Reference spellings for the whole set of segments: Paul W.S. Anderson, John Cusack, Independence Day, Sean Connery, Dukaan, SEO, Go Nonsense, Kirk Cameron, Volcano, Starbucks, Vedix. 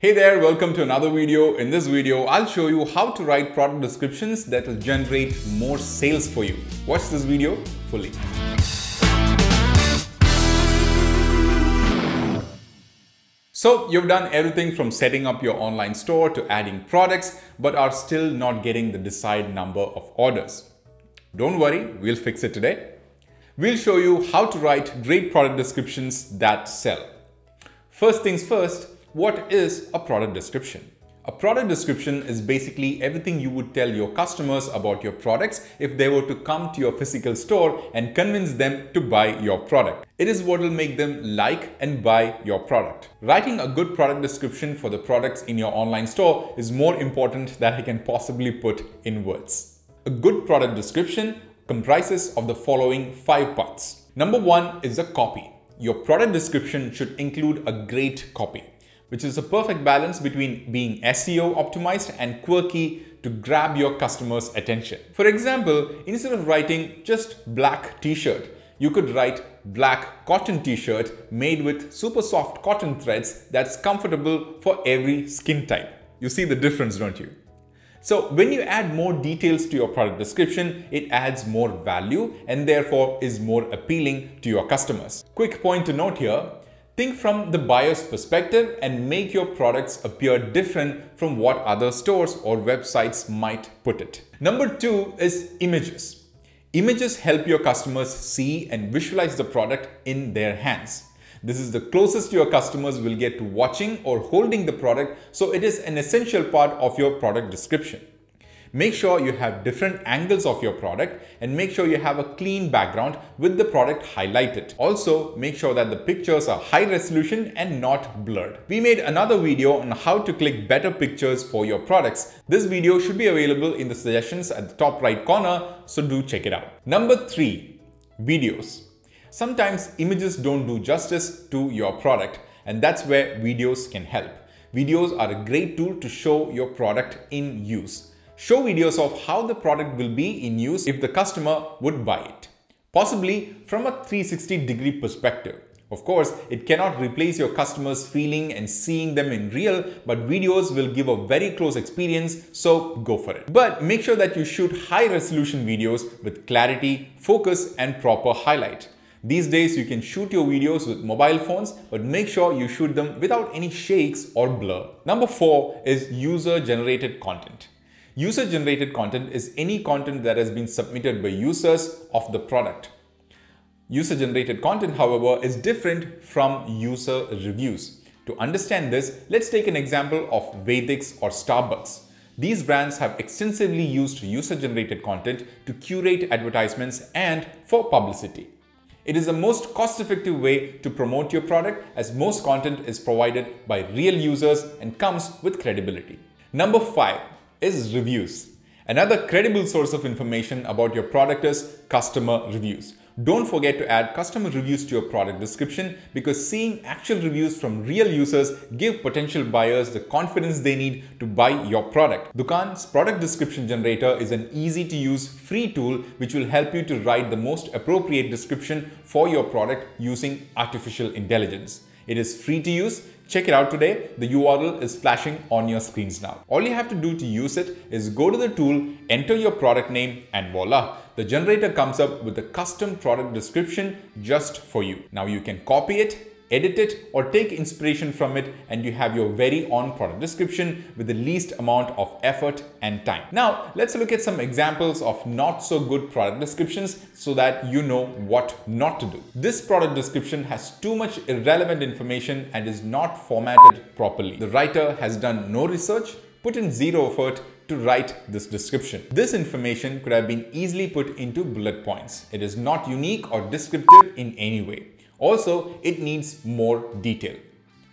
Hey there, welcome to another video. In this video, I'll show you how to write product descriptions that will generate more sales for you. Watch this video fully. So you've done everything from setting up your online store to adding products, but are still not getting the desired number of orders. Don't worry, we'll fix it today. We'll show you how to write great product descriptions that sell. First things first, what is a product description? A product description is basically everything you would tell your customers about your products if they were to come to your physical store and convince them to buy your product. It is what will make them like and buy your product. Writing a good product description for the products in your online store is more important than I can possibly put in words. A good product description comprises of the following 5 parts. Number 1 is the copy. Your product description should include a great copy, which is a perfect balance between being SEO optimized and quirky to grab your customers' attention. For example, instead of writing just black t-shirt, you could write black cotton t-shirt made with super soft cotton threads that's comfortable for every skin type. You see the difference, don't you? So when you add more details to your product description, it adds more value and therefore is more appealing to your customers. Quick point to note here. Think from the buyer's perspective and make your products appear different from what other stores or websites might put it. Number 2 is images. Images help your customers see and visualize the product in their hands. This is the closest your customers will get to watching or holding the product, so it is an essential part of your product description. Make sure you have different angles of your product and make sure you have a clean background with the product highlighted. Also, make sure that the pictures are high resolution and not blurred. We made another video on how to click better pictures for your products. This video should be available in the suggestions at the top right corner, so do check it out. Number 3, videos. Sometimes images don't do justice to your product, and that's where videos can help. Videos are a great tool to show your product in use. Show videos of how the product will be in use if the customer would buy it, possibly from a 360-degree perspective. Of course, it cannot replace your customers' feeling and seeing them in real, but videos will give a very close experience, so go for it. But make sure that you shoot high-resolution videos with clarity, focus, and proper highlight. These days, you can shoot your videos with mobile phones, but make sure you shoot them without any shakes or blur. Number 4 is user-generated content. User-generated content is any content that has been submitted by users of the product. User-generated content, however, is different from user reviews. To understand this, let's take an example of Vedix or Starbucks. These brands have extensively used user-generated content to curate advertisements and for publicity. It is the most cost-effective way to promote your product, as most content is provided by real users and comes with credibility. Number 5. Is reviews. Another credible source of information about your product is customer reviews. Don't forget to add customer reviews to your product description, because seeing actual reviews from real users give potential buyers the confidence they need to buy your product. Dukaan's product description generator is an easy-to-use free tool which will help you to write the most appropriate description for your product using artificial intelligence. It is free to use. Check it out today. The URL is flashing on your screens now. All you have to do to use it is go to the tool, enter your product name, and voila, the generator comes up with a custom product description just for you. Now you can copy it, edit it, or take inspiration from it, and you have your very own product description with the least amount of effort and time. Now let's look at some examples of not so good product descriptions so that you know what not to do. This product description has too much irrelevant information and is not formatted properly. The writer has done no research, put in zero effort to write this description. This information could have been easily put into bullet points. It is not unique or descriptive in any way. Also, it needs more detail,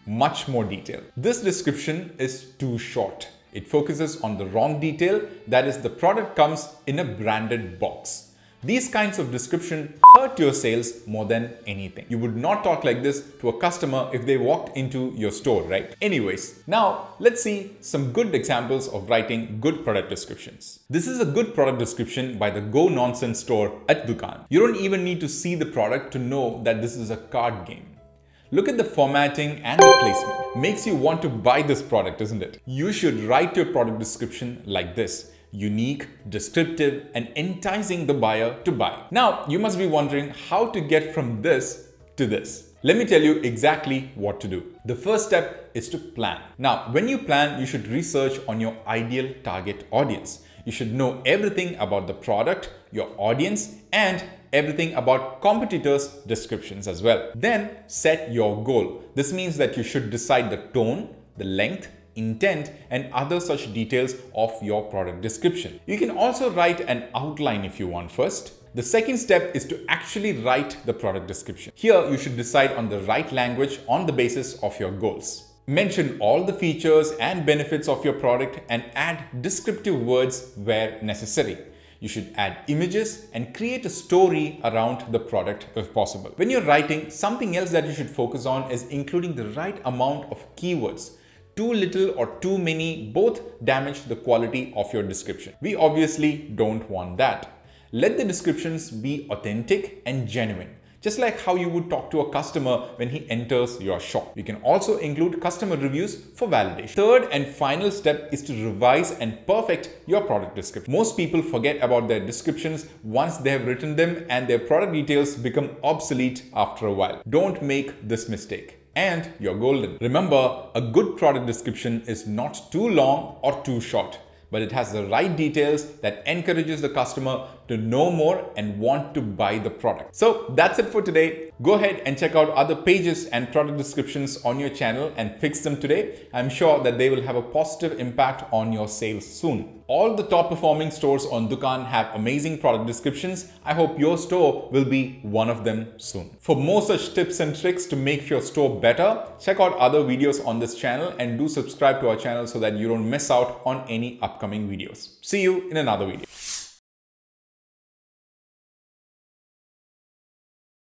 much more detail. This description is too short. It focuses on the wrong detail, that is, the product comes in a branded box. These kinds of description hurt your sales more than anything. You would not talk like this to a customer if they walked into your store, right? Anyways, now let's see some good examples of writing good product descriptions. This is a good product description by the Go Nonsense store at Dukaan. You don't even need to see the product to know that this is a card game. Look at the formatting and the placement. Makes you want to buy this product, isn't it? You should write your product description like this: unique, descriptive, and enticing the buyer to buy. Now, you must be wondering how to get from this to this. Let me tell you exactly what to do. The first step is to plan. Now, when you plan, you should research on your ideal target audience. You should know everything about the product, your audience, and everything about competitors' descriptions as well. Then set your goal. This means that you should decide the tone, the length, intent, and other such details of your product description. You can also write an outline if you want first. The second step is to actually write the product description. Here, you should decide on the right language on the basis of your goals. Mention all the features and benefits of your product and add descriptive words where necessary. You should add images and create a story around the product if possible. When you're writing, something else that you should focus on is including the right amount of keywords. Too little or too many both damage the quality of your description. We obviously don't want that. Let the descriptions be authentic and genuine, just like how you would talk to a customer when he enters your shop. You can also include customer reviews for validation. Third and final step is to revise and perfect your product description. Most people forget about their descriptions once they have written them, and their product details become obsolete after a while. Don't make this mistake, and you're golden. Remember, a good product description is not too long or too short, but it has the right details that encourages the customer to know more and want to buy the product. So that's it for today. Go ahead and check out other pages and product descriptions on your channel and fix them today. I'm sure that they will have a positive impact on your sales soon. All the top performing stores on Dukaan have amazing product descriptions. I hope your store will be one of them soon. For more such tips and tricks to make your store better, check out other videos on this channel and do subscribe to our channel so that you don't miss out on any upcoming videos. See you in another video.